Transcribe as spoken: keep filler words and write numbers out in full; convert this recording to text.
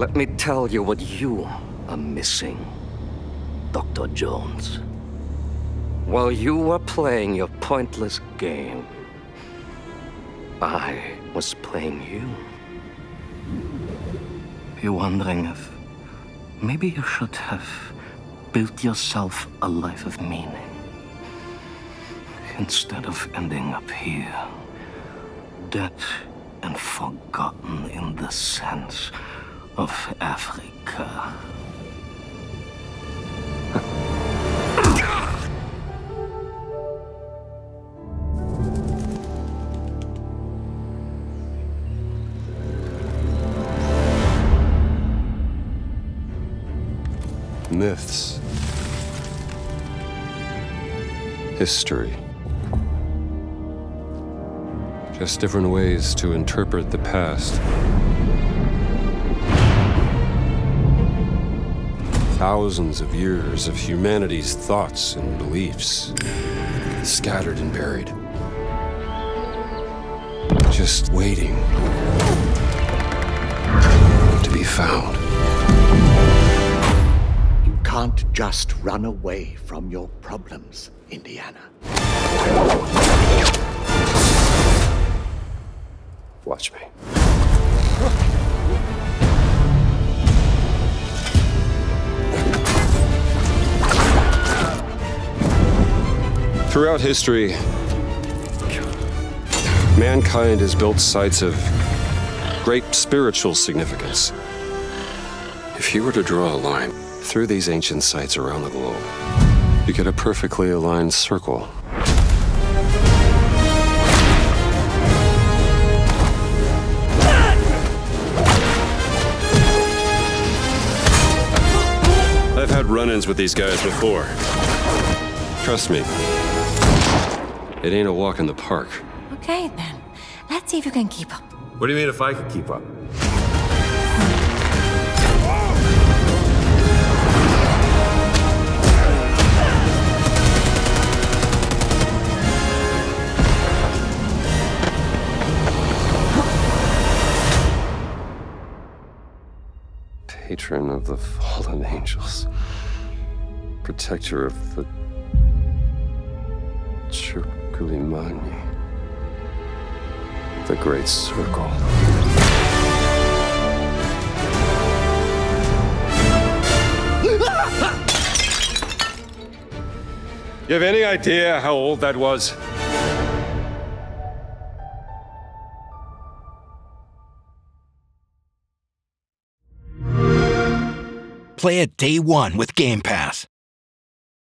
Let me tell you what you are missing, Doctor Jones. While you were playing your pointless game, I was playing you. You're wondering if maybe you should have built yourself a life of meaning instead of ending up here, dead and forgotten in the sense of Africa. Myths, history, just different ways to interpret the past. Thousands of years of humanity's thoughts and beliefs, scattered and buried, just waiting to be found. You can't just run away from your problems, Indiana. Watch me. Throughout history, mankind has built sites of great spiritual significance. If you were to draw a line through these ancient sites around the globe, you get a perfectly aligned circle. I've had run-ins with these guys before. Trust me, it ain't a walk in the park. Okay, then. Let's see if you can keep up. What do you mean if I could keep up? Patron of the fallen angels, protector of the Chukulimani, the Great Circle. You have any idea how old that was? Play it day one with Game Pass.